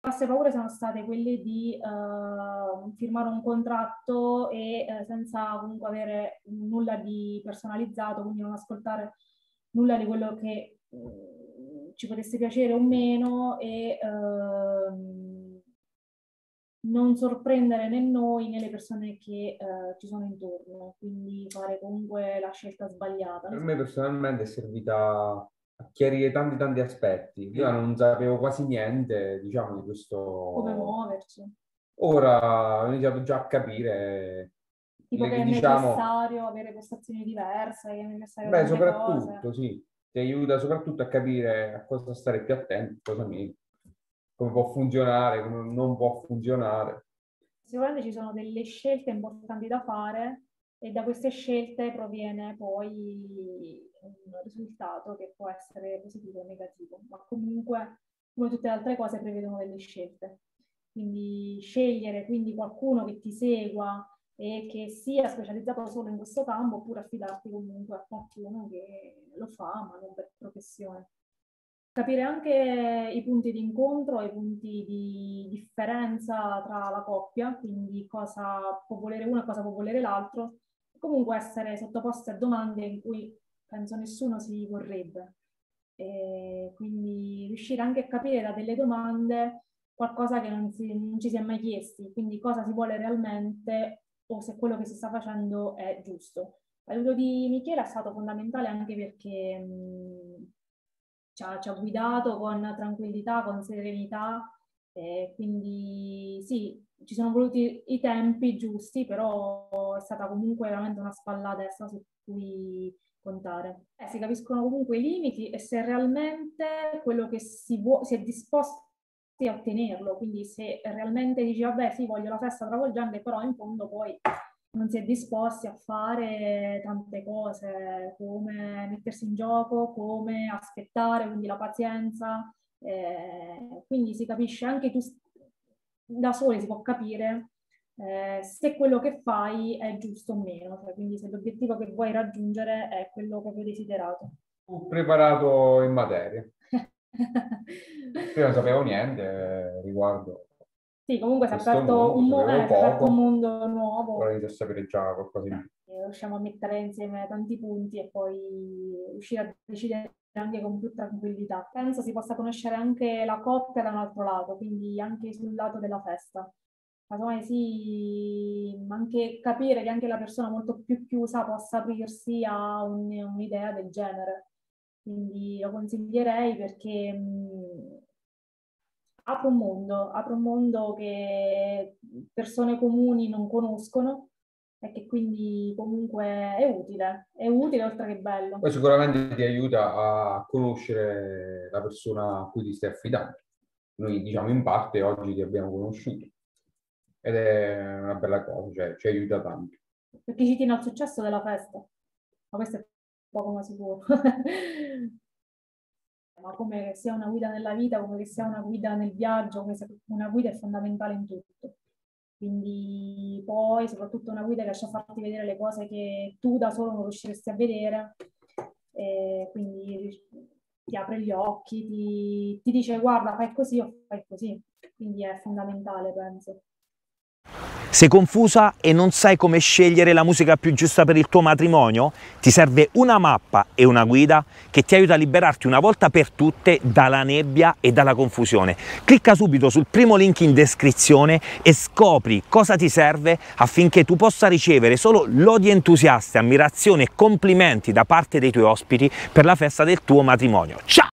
Le nostre paure sono state quelle di firmare un contratto e senza comunque avere nulla di personalizzato, quindi non ascoltare nulla di quello che ci potesse piacere o meno e non sorprendere né noi né le persone che ci sono intorno, quindi fare comunque la scelta sbagliata. Per me personalmente è servita a chiarire tanti aspetti. Io non sapevo quasi niente, diciamo, di questo, come muoversi. Ora ho iniziato già a capire tipo che è necessario avere postazioni diverse, che è necessario soprattutto cose. Sì, ti aiuta soprattutto a capire a cosa stare più attento, come può funzionare, come non può funzionare. Sicuramente ci sono delle scelte importanti da fare e da queste scelte proviene poi un risultato che può essere positivo o negativo, ma comunque, come tutte le altre cose, prevedono delle scelte. Quindi scegliere qualcuno che ti segua e che sia specializzato solo in questo campo, oppure affidarti comunque a qualcuno che lo fa, ma non per professione. Capire anche i punti di incontro, i punti di differenza tra la coppia, quindi cosa può volere uno e cosa può volere l'altro, comunque essere sottoposti a domande in cui penso nessuno si vorrebbe. E quindi riuscire anche a capire da delle domande qualcosa che non ci si è mai chiesti, quindi cosa si vuole realmente o se quello che si sta facendo è giusto. L'aiuto di Michele è stato fondamentale anche perché ci ha guidato con tranquillità, con serenità, quindi sì, ci sono voluti i tempi giusti, però è stata comunque veramente una spalla a destra su cui contare. Si capiscono comunque i limiti e se realmente quello che si è disposti a ottenerlo, quindi se realmente dici vabbè sì, voglio la festa travolgente, però in fondo poi non si è disposti a fare tante cose, come mettersi in gioco, come aspettare, quindi la pazienza, quindi si capisce anche tu da soli, si può capire se quello che fai è giusto o meno, cioè, quindi se l'obiettivo che vuoi raggiungere è quello proprio desiderato. Ho preparato in materia. Io non sapevo niente riguardo. Sì, comunque si è aperto un mondo nuovo. Ora inizio a sapere già qualcosa di più. Riusciamo a mettere insieme tanti punti e poi riuscire a decidere anche con più tranquillità. Penso si possa conoscere anche la coppia da un altro lato, quindi anche sul lato della festa. Casomai sì, anche capire che anche la persona molto più chiusa possa aprirsi a un'idea del genere. Quindi lo consiglierei perché apre un mondo che persone comuni non conoscono e che quindi comunque è utile oltre che bello. Poi sicuramente ti aiuta a conoscere la persona a cui ti stai affidando. Noi diciamo in parte oggi ti abbiamo conosciuto. Ed è una bella cosa, cioè ci aiuta tanto. Perché ci tiene al successo della festa, ma questo è poco ma sicuro. Ma come che sia una guida nella vita, come che sia una guida nel viaggio, come una guida è fondamentale in tutto. Quindi poi soprattutto una guida che riesce a farti vedere le cose che tu da solo non riusciresti a vedere, e quindi ti apre gli occhi, ti dice guarda fai così o fai così, quindi è fondamentale penso. Sei confusa e non sai come scegliere la musica più giusta per il tuo matrimonio? Ti serve una mappa e una guida che ti aiuta a liberarti una volta per tutte dalla nebbia e dalla confusione. Clicca subito sul primo link in descrizione e scopri cosa ti serve affinché tu possa ricevere solo lodi entusiaste, ammirazione e complimenti da parte dei tuoi ospiti per la festa del tuo matrimonio. Ciao!